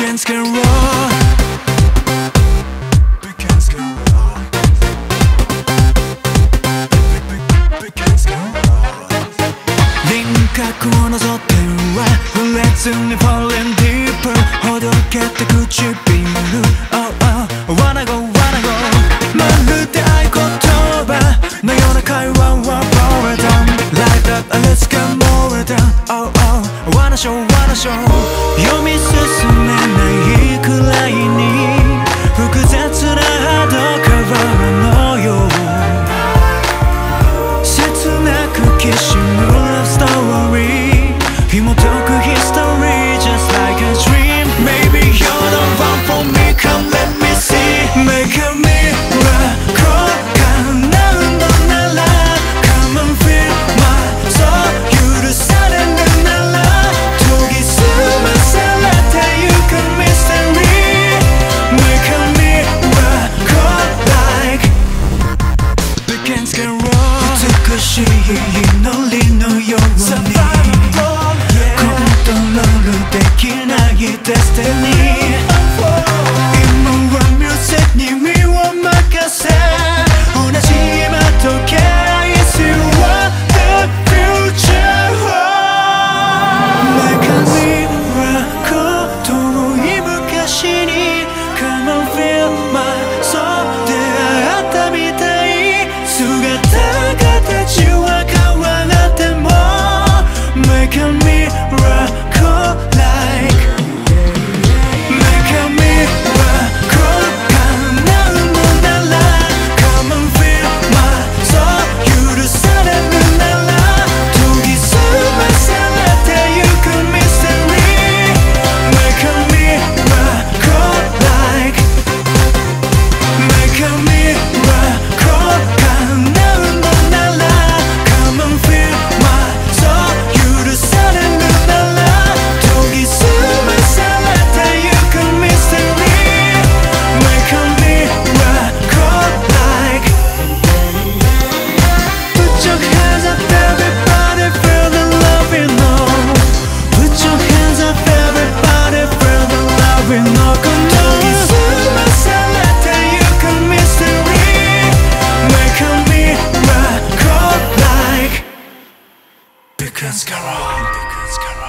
Weekends can roll. Weekends can roll. Weekends can roll. 輪郭の焦点は触れずに falling deeper ほどけた唇 Oh oh wanna go wanna go まるで合言葉のような会話は Power down Like that let's get more down Oh oh wanna show wanna show 読み進め 美しい祈りのように Survivable コントロールできない Destiny 今はミュージックに身を任せ同じ今と時計 You are the future Make a mirror 遠い昔に Come and feel my soul 出会ったみたい姿 Make a miracle like Make a miracle 叶うのなら Come and feel my soul 許されるなら研ぎ澄まされてゆく Mystery Make a miracle like Make a miracle 叶うのなら Come and feel my soul Let's go on.